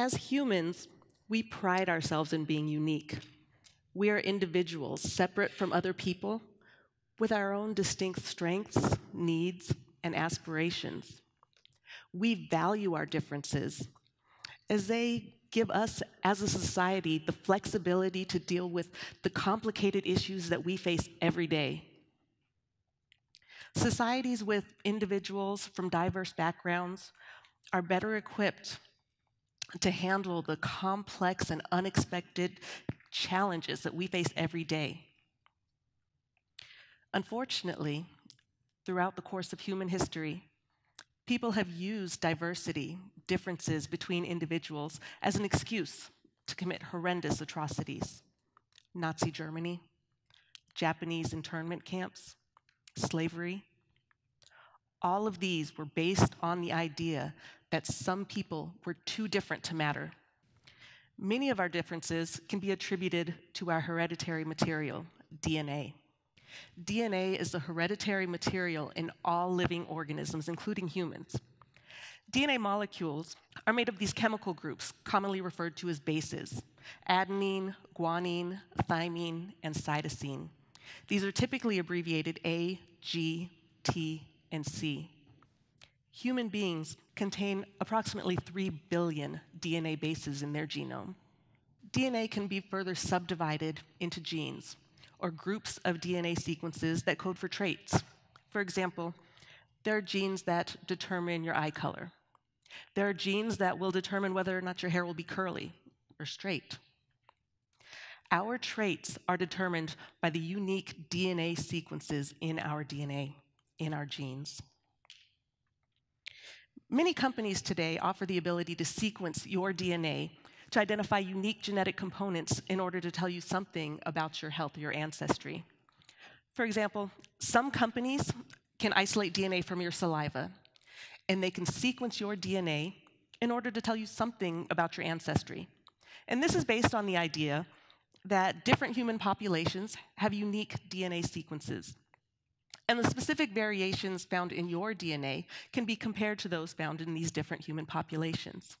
As humans, we pride ourselves in being unique. We are individuals separate from other people with our own distinct strengths, needs, and aspirations. We value our differences as they give us, as a society, the flexibility to deal with the complicated issues that we face every day. Societies with individuals from diverse backgrounds are better equipped to handle the complex and unexpected challenges that we face every day. Unfortunately, throughout the course of human history, people have used diversity, differences between individuals, as an excuse to commit horrendous atrocities. Nazi Germany, Japanese internment camps, slavery. All of these were based on the idea that some people were too different to matter. Many of our differences can be attributed to our hereditary material, DNA. DNA is the hereditary material in all living organisms, including humans. DNA molecules are made of these chemical groups, commonly referred to as bases: adenine, guanine, thymine, and cytosine. These are typically abbreviated A, G, T, and C. Human beings contain approximately 3 billion DNA bases in their genome. DNA can be further subdivided into genes, or groups of DNA sequences that code for traits. For example, there are genes that determine your eye color. There are genes that will determine whether or not your hair will be curly or straight. Our traits are determined by the unique DNA sequences in our DNA, in our genes. Many companies today offer the ability to sequence your DNA to identify unique genetic components in order to tell you something about your health or your ancestry. For example, some companies can isolate DNA from your saliva, and they can sequence your DNA in order to tell you something about your ancestry. And this is based on the idea that different human populations have unique DNA sequences, and the specific variations found in your DNA can be compared to those found in these different human populations.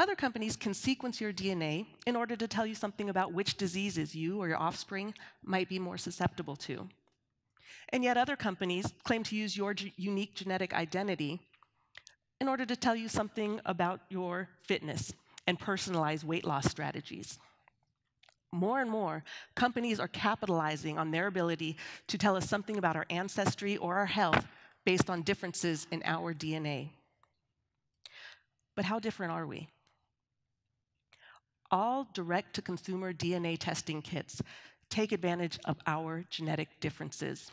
Other companies can sequence your DNA in order to tell you something about which diseases you or your offspring might be more susceptible to. And yet other companies claim to use your unique genetic identity in order to tell you something about your fitness and personalize weight loss strategies. More and more, companies are capitalizing on their ability to tell us something about our ancestry or our health based on differences in our DNA. But how different are we? All direct-to-consumer DNA testing kits take advantage of our genetic differences.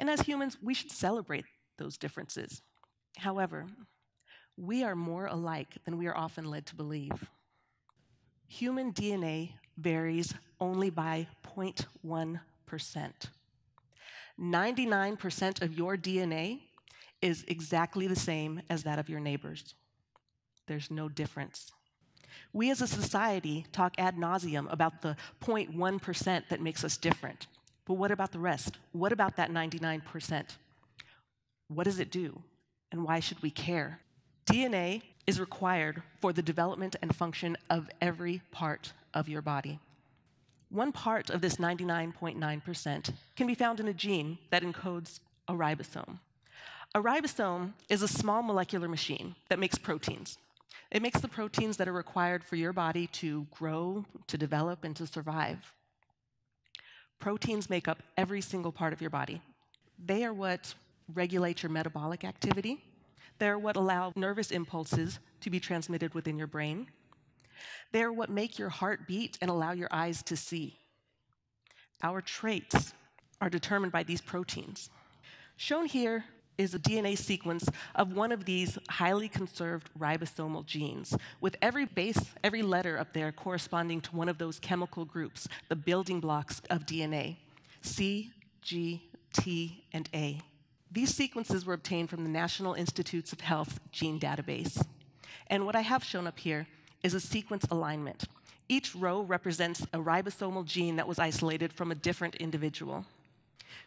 And as humans, we should celebrate those differences. However, we are more alike than we are often led to believe. Human DNA varies only by 0.1%. 99% of your DNA is exactly the same as that of your neighbors. There's no difference. We as a society talk ad nauseum about the 0.1% that makes us different. But what about the rest? What about that 99%? What does it do, and why should we care? DNA is required for the development and function of every part of your body. One part of this 99.9% can be found in a gene that encodes a ribosome. A ribosome is a small molecular machine that makes proteins. It makes the proteins that are required for your body to grow, to develop, and to survive. Proteins make up every single part of your body. They are what regulate your metabolic activity. They're what allow nervous impulses to be transmitted within your brain. They're what make your heart beat and allow your eyes to see. Our traits are determined by these proteins. Shown here is a DNA sequence of one of these highly conserved ribosomal genes, with every base, every letter up there corresponding to one of those chemical groups, the building blocks of DNA: C, G, T, and A. These sequences were obtained from the National Institutes of Health gene database. And what I have shown up here is a sequence alignment. Each row represents a ribosomal gene that was isolated from a different individual.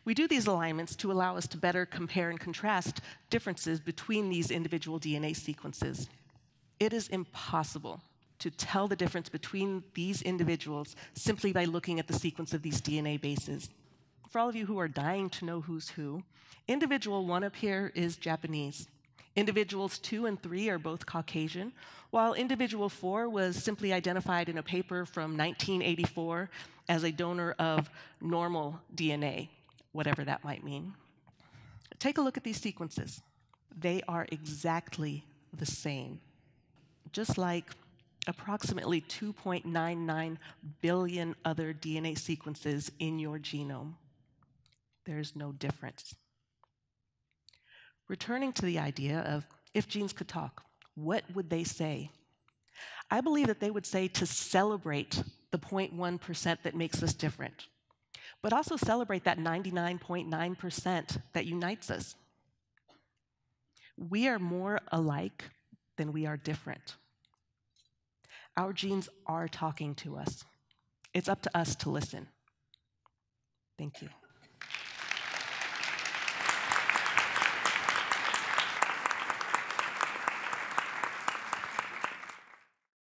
We do these alignments to allow us to better compare and contrast differences between these individual DNA sequences. It is impossible to tell the difference between these individuals simply by looking at the sequence of these DNA bases. For all of you who are dying to know who's who, individual 1 up here is Japanese. Individuals 2 and 3 are both Caucasian, while individual 4 was simply identified in a paper from 1984 as a donor of normal DNA, whatever that might mean. Take a look at these sequences. They are exactly the same, just like approximately 2.99 billion other DNA sequences in your genome. There's no difference. Returning to the idea of if genes could talk, what would they say? I believe that they would say to celebrate the 0.1% that makes us different, but also celebrate that 99.9% that unites us. We are more alike than we are different. Our genes are talking to us. It's up to us to listen. Thank you.